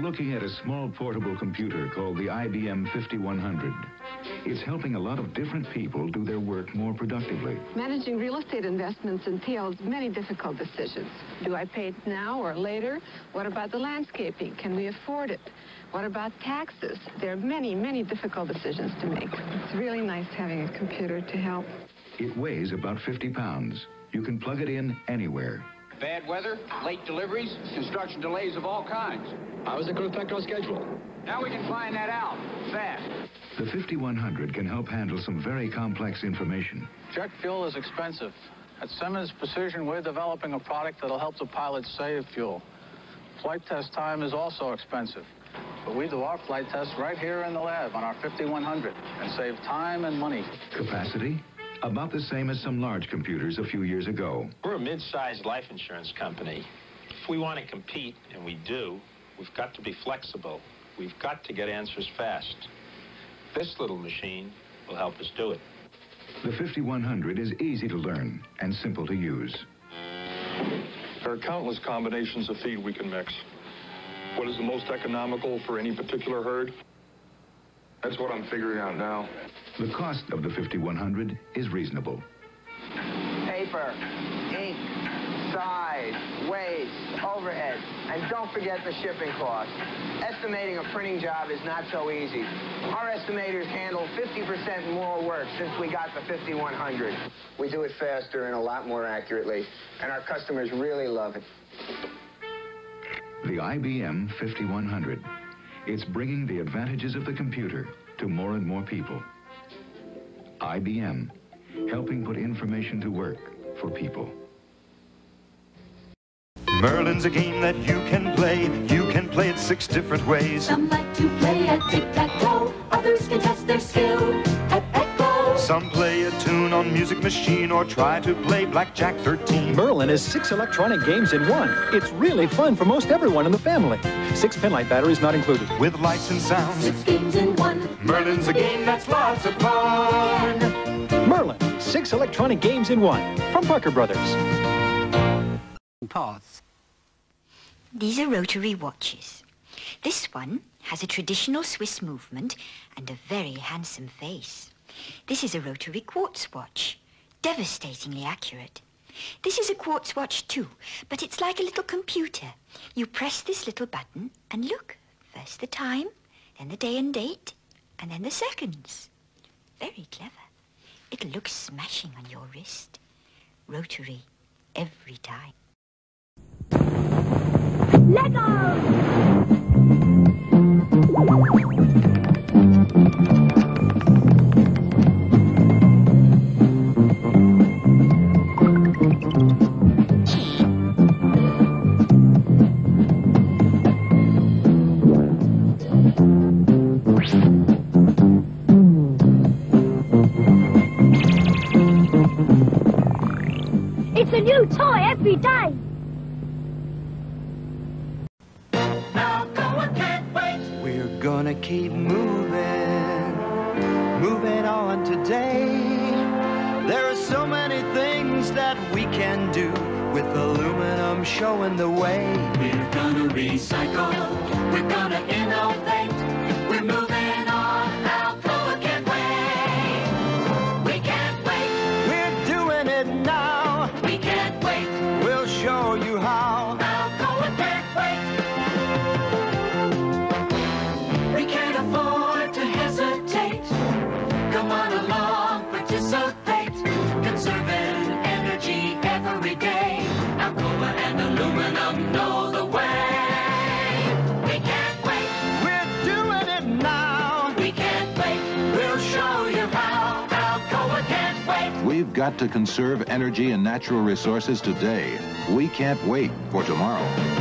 looking at a small portable computer called the IBM 5100. It's helping a lot of different people do their work more productively. Managing real estate investments entails many difficult decisions. Do I pay it now or later? What about the landscaping? Can we afford it? What about taxes? There are many, many difficult decisions to make. It's really nice having a computer to help. It weighs about 50 pounds. You can plug it in anywhere. Bad weather, late deliveries, construction delays of all kinds. How does it going to affect our schedule? Now we can find that out fast. The 5100 can help handle some very complex information. Jet fuel is expensive. At Simmons Precision, we're developing a product that'll help the pilots save fuel. Flight test time is also expensive, but we do our flight tests right here in the lab on our 5100 and save time and money. Capacity? About the same as some large computers a few years ago. We're a mid-sized life insurance company. If we want to compete, and we do, we've got to be flexible. We've got to get answers fast. This little machine will help us do it. The 5100 is easy to learn and simple to use. There are countless combinations of feed we can mix. What is the most economical for any particular herd? That's what I'm figuring out now. The cost of the 5100 is reasonable. Paper, ink, size, weights, overhead, and don't forget the shipping cost. Estimating a printing job is not so easy. Our estimators handle 50% more work since we got the 5100. We do it faster and a lot more accurately, and our customers really love it. The IBM 5100. It's bringing the advantages of the computer to more and more people. IBM, helping put information to work for people. Merlin's a game that you can play. You can play it 6 different ways. Some like to play at tic-tac-toe. Others can test their skill at echo. Some play a tune on Music Machine or try to play Blackjack 13. Merlin is 6 electronic games in one. It's really fun for most everyone in the family. 6 penlight batteries not included. With lights and sounds. 6 games in one. Merlin's a game that's lots of fun. Merlin, 6 electronic games in one. From Parker Brothers. Pause. These are Rotary watches. This one has a traditional Swiss movement and a very handsome face. This is a Rotary quartz watch, devastatingly accurate. This is a quartz watch too, but it's like a little computer. You press this little button and look, first the time, then the day and date, and then the seconds. Very clever. It'll look smashing on your wrist. Rotary, every time. Lego! It's a new toy every day! Gonna keep moving on today. There are so many things that we can do with aluminum showing the way. We're gonna recycle, we're gonna innovate, we're moving on, Alcoa can't wait. We can't wait, we're doing it now. We can't wait, we'll show you how. Alcoa can't wait. We've got to conserve energy and natural resources today. We can't wait for tomorrow.